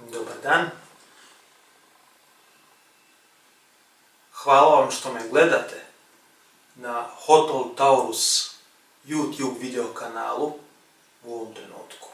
Dobar dan. Hvala vam što me gledate na Hottol Taurus YouTube video kanalu u ovom trenutku.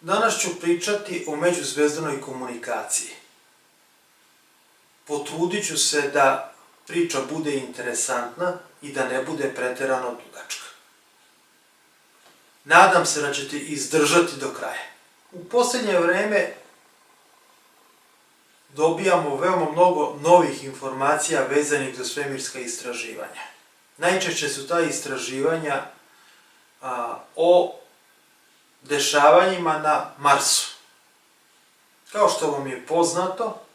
Danas ću pričati o međuzvezdanoj komunikaciji. Potrudit ću se da priča bude interesantna i da ne bude preterano dugačka. Nadam se da ćete izdržati do kraja. U posljednje vreme dobijamo veoma mnogo novih informacija vezanih za svemirska istraživanja. Najčešće su ta istraživanja o dešavanjima na Marsu. Kao što vam je poznato,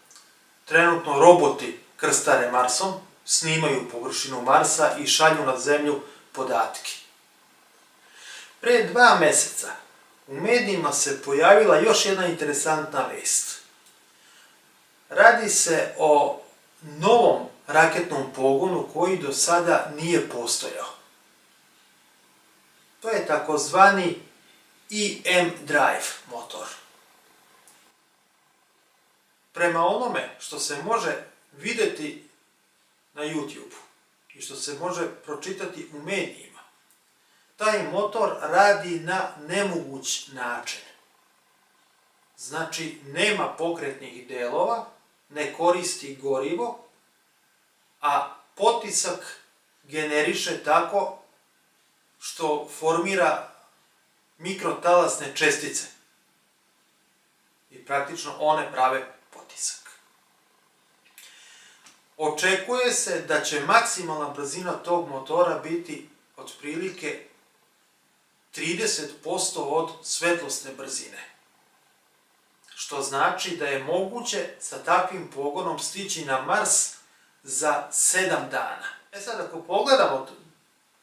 trenutno roboti krstare Marsom, snimaju površinu Marsa i šalju na Zemlju podatke. Pre 2 meseca u medijima se pojavila još jedna interesantna vest. Radi se o novom raketnom pogonu koji do sada nije postojao. To je takozvani EM drive motor. Prema onome što se može vidjeti na YouTube i što se može pročitati u medijima, taj motor radi na nemoguć način. Znači, nema pokretnih delova, ne koristi gorivo, a potisak generiše tako što formira mikrotalasne čestice. I praktično one prave potisak. Očekuje se da će maksimalna brzina tog motora biti otprilike 30% od svetlosne brzine. Što znači da je moguće sa takvim pogonom stići na Mars za 7 dana. E sad, ako pogledamo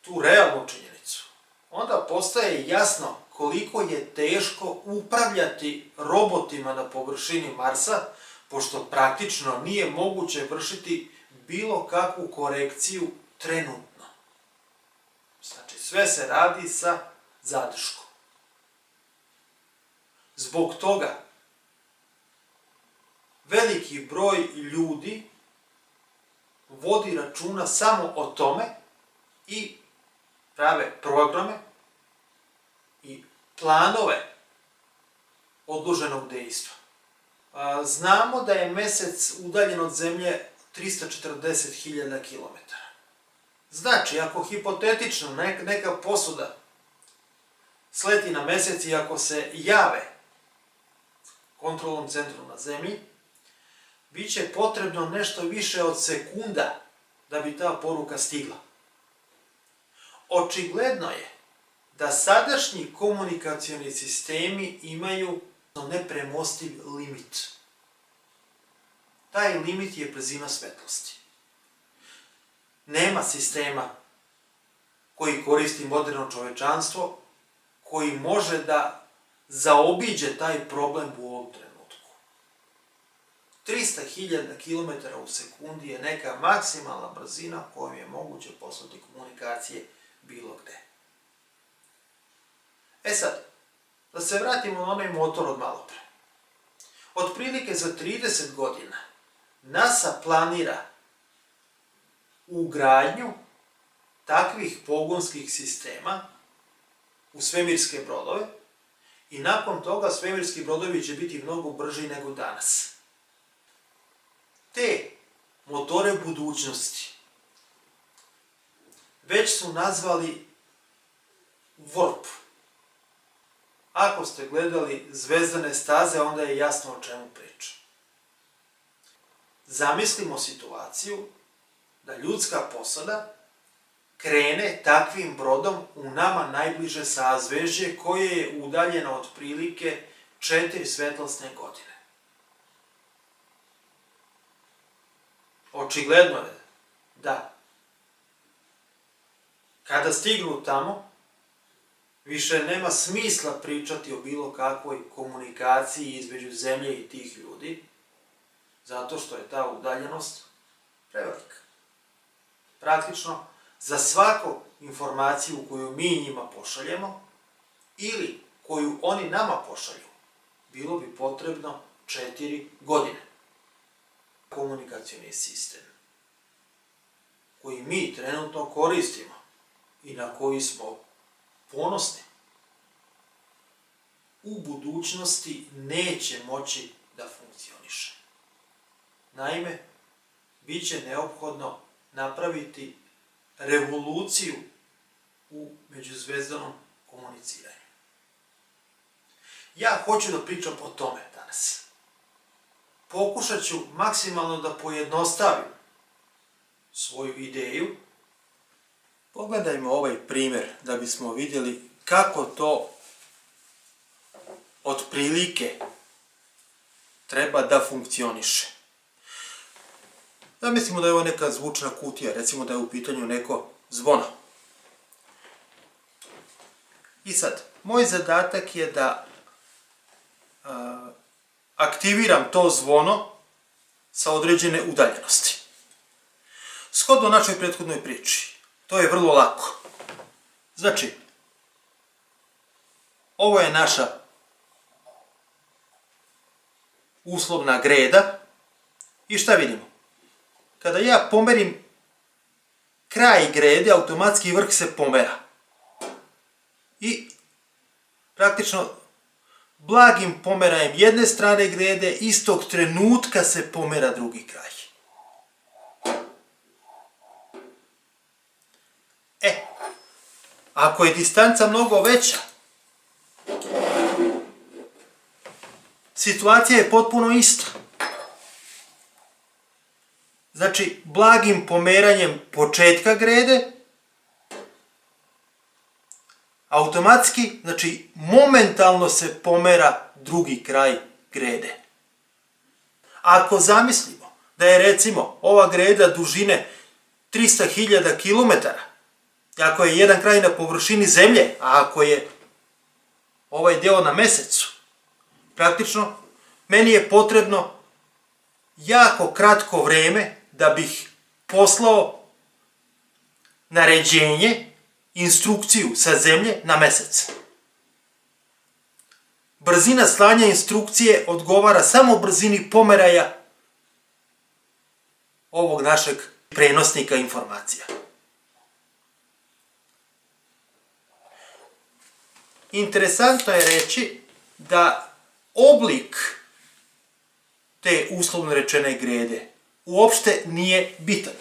tu realnu činjenicu, onda postaje jasno koliko je teško upravljati robotima na površini Marsa, pošto praktično nije moguće vršiti bilo kakvu korekciju trenutno. Znači, sve se radi sa zadrškom. Zbog toga, veliki broj ljudi vodi računa samo o tome i prave programe i planove odloženog dejstva. Znamo da je Mesec udaljen od Zemlje 340.000 km. Znači, ako hipotetično neka posuda sleti na Mesec i ako se jave kontrolnom centru na Zemlji, bit će potrebno nešto više od sekunda da bi ta poruka stigla. Očigledno je da sadašnji komunikacioni sistemi imaju nepremostiv limit. Taj limit je brzina svetlosti. Nema sistema koji koristi moderno čovečanstvo koji može da zaobiđe taj problem u ovom trenutku. 300.000 km u sekundi je neka maksimalna brzina kojom je moguće poslati komunikacije bilo gde. E sad, da se vratimo na onaj motor od malo pre. Otprilike za 30 godina NASA planira ugradnju takvih pogonskih sistema u svemirske brodove i nakon toga svemirski brodovi će biti mnogo brži nego danas. Te motore budućnosti već su nazvali warp. Ako ste gledali Zvezdane staze, onda je jasno o čemu pričam. Zamislimo situaciju da ljudska posada krene takvim brodom u nama najbliže sazvežđe koje je udaljeno otprilike 4 svetlosne godine. Očigledno je da kada stignu tamo, više nema smisla pričati o bilo kakvoj komunikaciji između Zemlje i tih ljudi, zato što je ta udaljenost prevelika. Praktično, za svaku informaciju koju mi njima pošaljemo ili koju oni nama pošalju, bilo bi potrebno 4 godine. Komunikacioni sistem koji mi trenutno koristimo i na koji smo ponosni, u budućnosti neće moći da funkcioniše. Naime, bit će neophodno napraviti revoluciju u međuzvezdanom komuniciranju. Ja hoću da pričam o tome danas. Pokušat ću maksimalno da pojednostavim svoju ideju. Pogledajmo ovaj primjer da bismo vidjeli kako to otprilike treba da funkcioniše. Zamislimo da je ovo neka zvučna kutija, recimo da je u pitanju neko zvono. I sad, moj zadatak je da aktiviram to zvono sa određene udaljenosti. Shodno našoj prethodnoj priči, to je vrlo lako. Znači, ovo je naša uslovna greda i šta vidimo? Kada ja pomerim kraj grede, automatski vrh se pomera. I praktično blagim pomerajem jedne strane grede, istog trenutka se pomera drugi kraj. E, ako je distanca mnogo veća, situacija je potpuno ista. Znači, blagim pomeranjem početka grede, automatski, znači, momentalno se pomera drugi kraj grede. Ako zamislimo da je, recimo, ova greda dužine 300.000 km, ako je jedan kraj na površini Zemlje, a ako je ovaj deo na Mesecu, praktično, meni je potrebno jako kratko vreme da bih poslao naređenje, instrukciju sa Zemlje na Mesec. Brzina slanja instrukcije odgovara samo brzini pomeraja ovog našeg prenosnika informacija. Interesantno je reći da oblik te uslovno rečene grede uopšte nije bitan.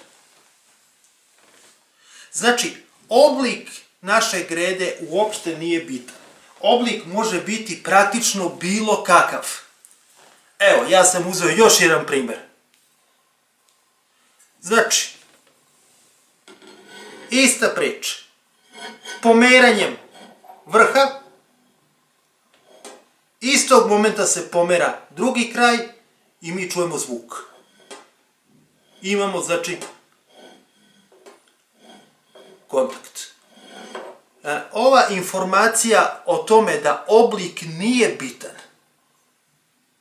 Znači, oblik naše grede uopšte nije bitan. Oblik može biti praktično bilo kakav. Evo, ja sam uzeo još jedan primjer. Znači, ista priča. Pomeranjem vrha, istog momenta se pomera drugi kraj i mi čujemo zvuk. Imamo, znači, kontakt. Ova informacija o tome da oblik nije bitan,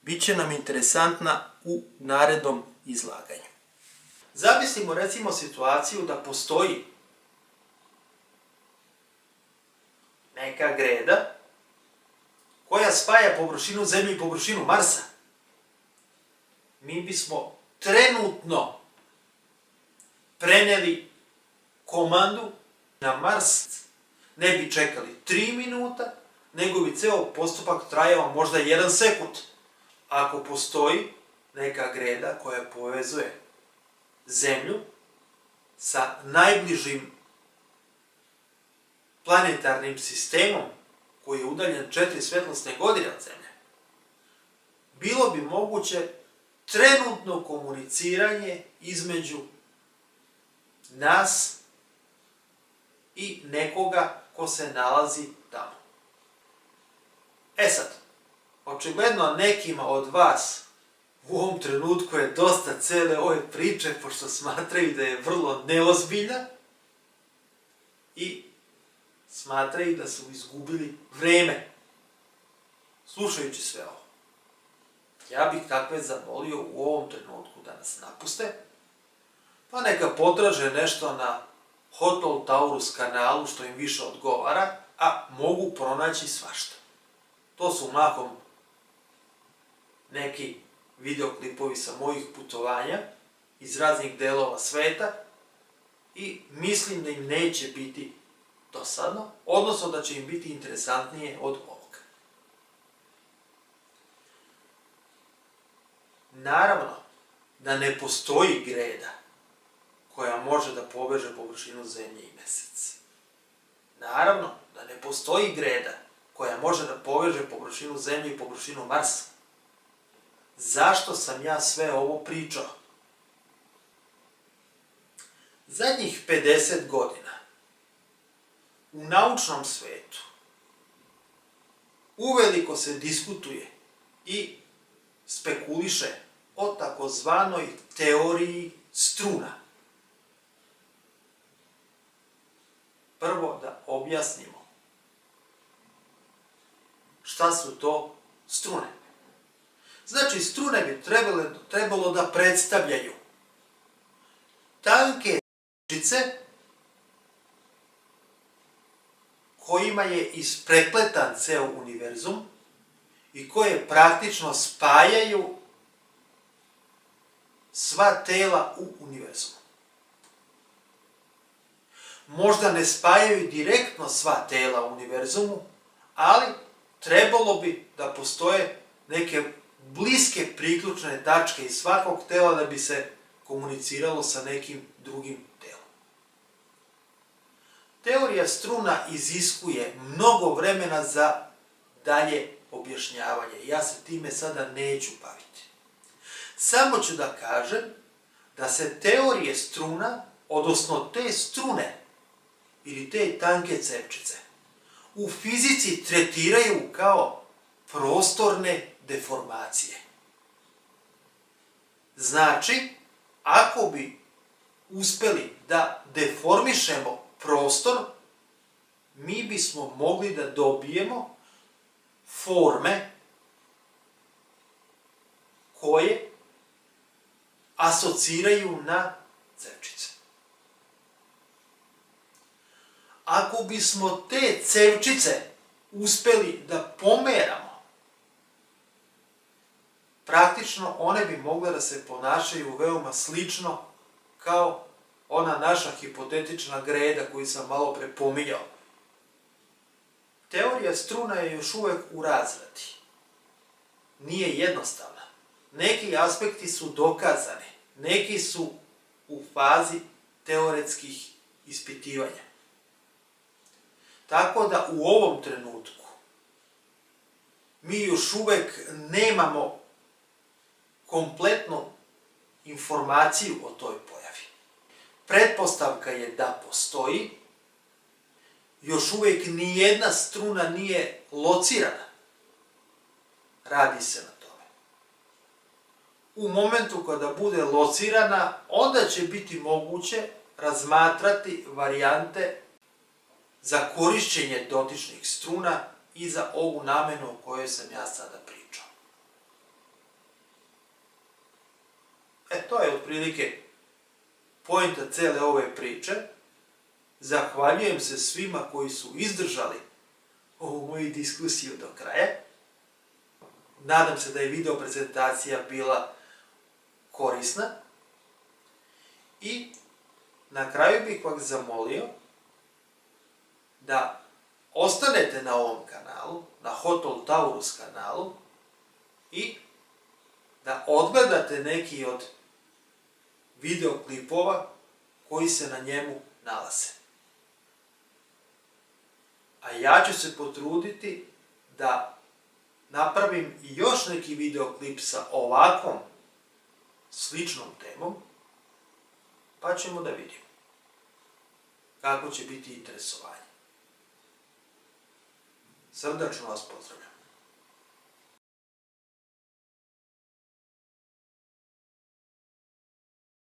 bit će nam interesantna u narednom izlaganju. Zamislimo, recimo, situaciju da postoji neka greda koja spaja površinu Zemlje i površinu Marsa. Mi bismo trenutno preneli komandu na Mars, ne bi čekali 3 minuta, nego bi ceo postupak trajao možda 1 sekund. Ako postoji neka greda koja povezuje Zemlju sa najbližim planetarnim sistemom koji je udaljen 4 svetlosne godine od Zemlje, bilo bi moguće trenutno komuniciranje između nas i nekoga ko se nalazi tamo. E sad, očigledno nekima od vas u ovom trenutku je dosta cele ove priče, pošto smatraju da je vrlo neozbiljna i smatraju da su izgubili vreme slušajući sve ovo. Ja bih takve zamolio u ovom trenutku da nas napuste, pa neka potraže nešto na Hottol Taurus kanalu što im više odgovara, a mogu pronaći svašta. To su mahom neki videoklipovi sa mojih putovanja iz raznih delova sveta i mislim da im neće biti dosadno, odnosno da će im biti interesantnije od ovoga. Naravno da ne postoji greda koja može da poveže površinu Zemlje i Meseca. Naravno da ne postoji greda koja može da poveže površinu Zemlje i površinu Marsa. Zašto sam ja sve ovo pričao? Zadnjih 50 godina u naučnom svetu uveliko se diskutuje i spekuliše o takozvanoj teoriji struna. Prvo da objasnimo šta su to strune. Znači, strune bi trebalo da predstavljaju tanke žice kojima je isprepletan ceo univerzum i koje praktično spajaju sva tela u univerzumu. Možda ne spajaju direktno sva tela u univerzumu, ali trebalo bi da postoje neke bliske priključne tačke iz svakog tela da bi se komuniciralo sa nekim drugim telom. Teorija struna iziskuje mnogo vremena za dalje objašnjavanje. Ja se time sada neću baviti. Samo ću da kažem da se teorije struna, odnosno te strune ili te tanke cevčice, u fizici tretiraju kao prostorne deformacije. Znači, ako bi uspeli da deformišemo prostor, mi bismo mogli da dobijemo forme koje asociraju na cevčice. Ako bismo te cevčice uspeli da pomeramo, praktično one bi mogle da se ponašaju veoma slično kao ona naša hipotetična greda koju sam malo pre pominjao. Teorija struna je još uvek u razradi. Nije jednostavna. Neki aspekti su dokazani, neki su u fazi teoretskih ispitivanja. Tako da u ovom trenutku mi još uvek nemamo kompletnu informaciju o toj pojavi. Pretpostavka je da postoji. Još uvijek nijedna struna nije locirana. Radi se na tome. U momentu kada bude locirana, onda će biti moguće razmatrati varijante za korišćenje dotičnih struna i za ovu namenu o kojoj sam ja sada pričao. To je otprilike poenta cele ove priče. Zahvaljujem se svima koji su izdržali ovu moju diskusiju do kraja. Nadam se da je video prezentacija bila korisna. I na kraju bih vas zamolio da ostanete na ovom kanalu, na Hottol Taurus kanalu, i da odgledate neki od videoklipova koji se na njemu nalaze. A ja ću se potruditi da napravim i još neki videoklip sa ovakvom sličnom temom, pa ćemo da vidimo kako će biti interesovanje. Srdačno vas pozdravljam.